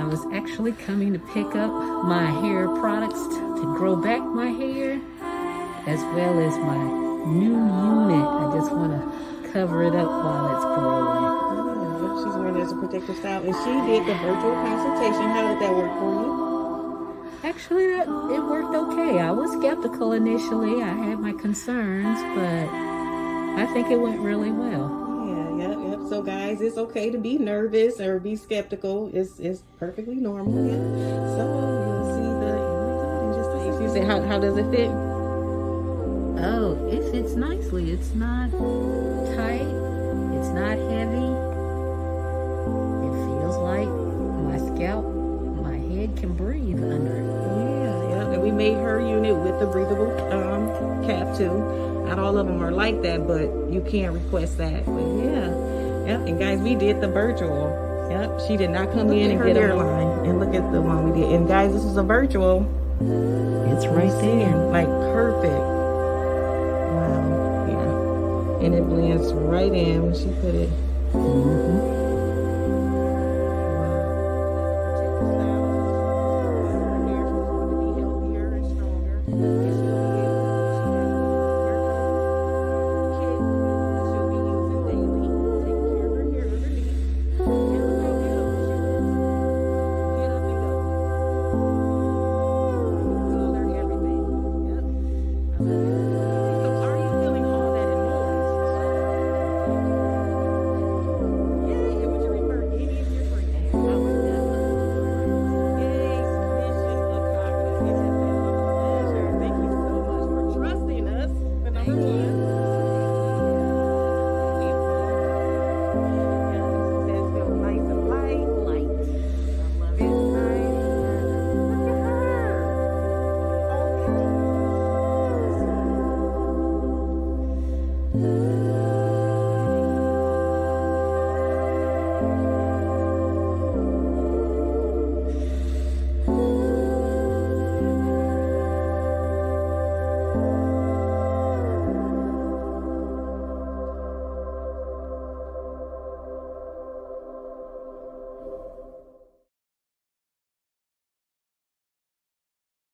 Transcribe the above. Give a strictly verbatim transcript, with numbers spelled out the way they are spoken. I was actually coming to pick up my hair products to grow back my hair, as well as my new unit. I just want to cover it up while it's growing. Oh, she's wearing it as a protective style. And she did the virtual consultation. How did that work for you? Actually, that, it worked okay. I was skeptical initially. I had my concerns, but I think it went really well. Yeah, yep, yep. So, guys, it's okay to be nervous or be skeptical. It's it's perfectly normal. Yeah. So, you'll see the, and just like, if you say, how, how does it fit? Oh, it fits nicely. It's not tight. It's not heavy. It feels like my scalp, my head can breathe under it. We made her unit with the breathable um, cap too. Not all of them are like that, but you can request that. But yeah, yep. And guys, we did the virtual. Yep, she did not come in and get her line. And look at the one we did. And guys, this is a virtual. It's right there, like perfect. Wow. Yeah, and it blends right in when she put it. Mm-hmm.